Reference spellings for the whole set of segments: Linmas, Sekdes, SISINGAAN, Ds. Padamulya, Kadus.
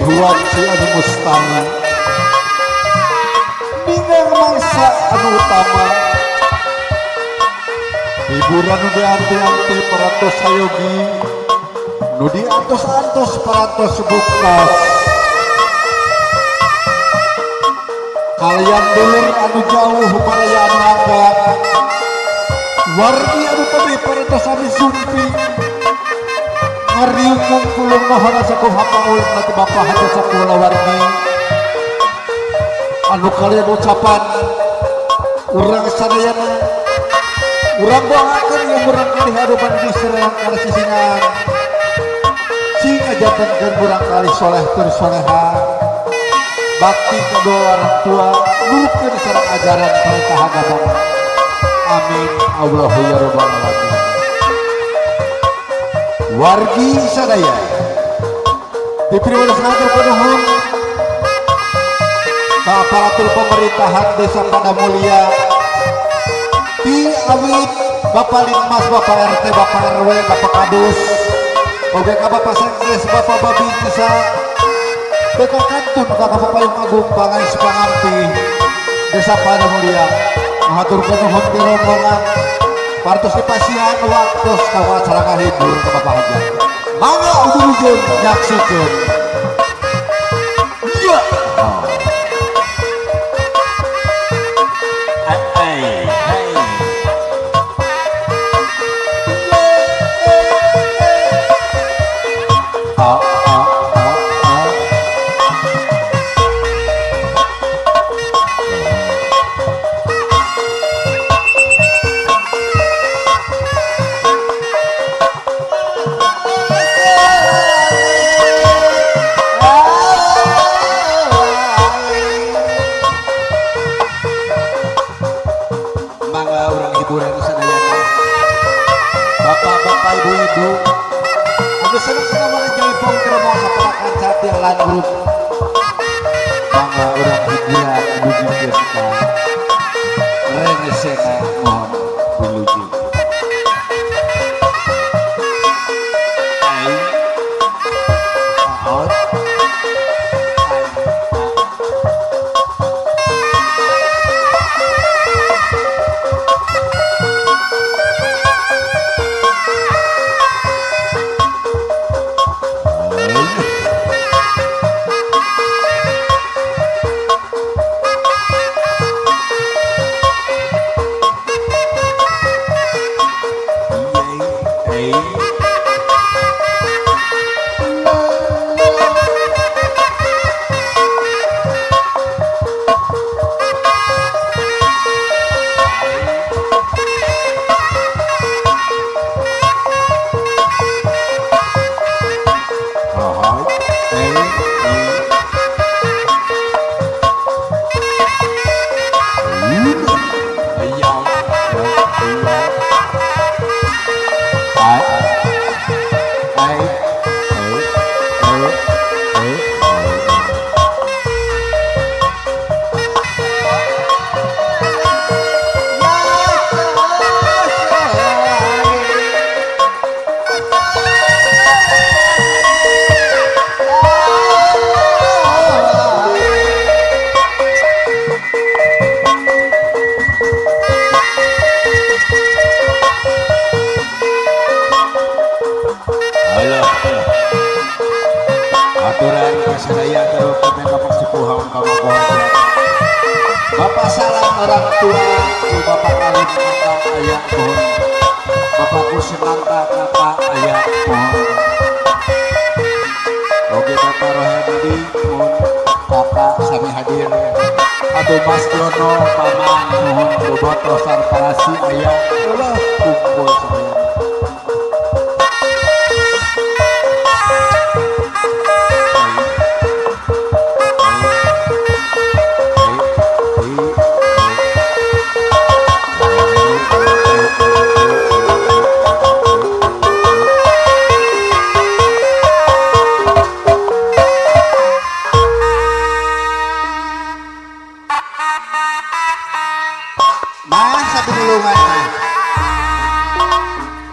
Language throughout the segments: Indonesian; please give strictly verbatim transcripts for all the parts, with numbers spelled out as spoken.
huwag si anu mustama, binar mangsa anu utama. Hiburan nu dianti-anti paratos sayogi, nu diantos-antos paratos buktas. Kalian dulur anu jauh baraya mangkat, wargi anu tadi paratos ari sumping. Mariukum kulung mohon saku hapaul nanti bapak hati saku lawarni anu kalian ucapan urang sadayana urang doakan yang urang kali harupan diserang kali sisingan sing ajatankan urang kali soleh tersoleha bakti kedua orang tua lukin serang ajaran perintah agama. Amin Allahu ya rabbal alamin. Wargi sadaya diperiwayatkan sangat penuhun ke aparatur pemerintahan Desa Padamulya di awit Bapak Linmas, Bapak R T, Bapak R W, Bapak Kadus, O G K Bapak Sekdes, Bapak Babi Desa, Bapak Kantun, Bapak Bapak Yung Agung, Bangai Sepanganti Desa Padamulya mengatur penuhun di rombongan partos dipasihan waktu kawan sarang hibur ke Bapak Haji. Mangga ujung-ujung nyaksikeun. Iya.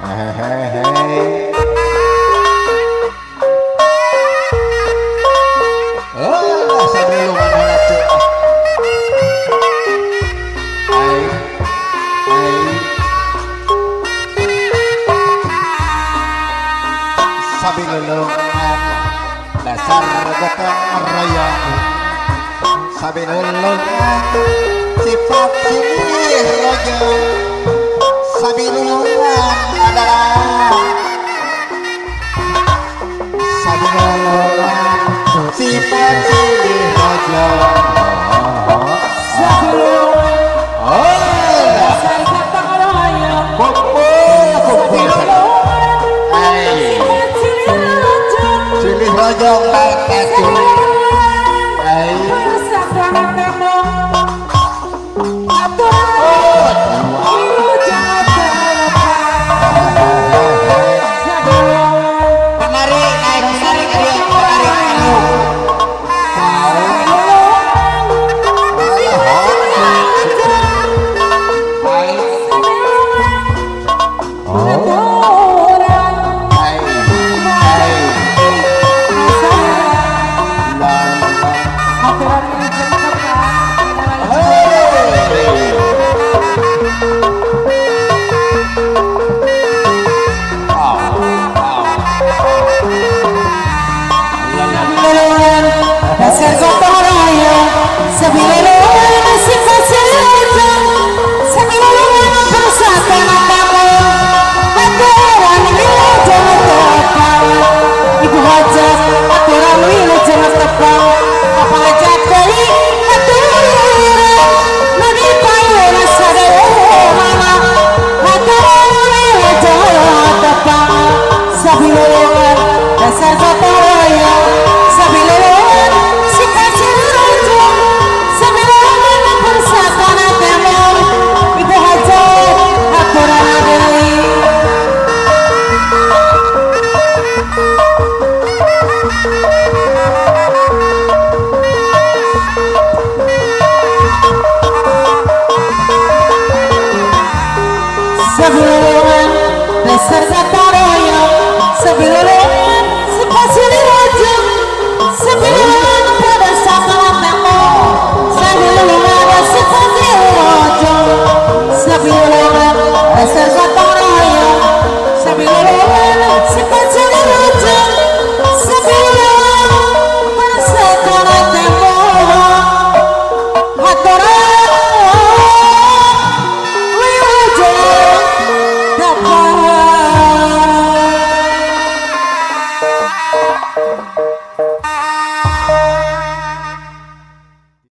Nah, Batang Raya sabi nulungan sifat sihir raja sabi nulungan adalah sabi nulungan sifat sihir raja.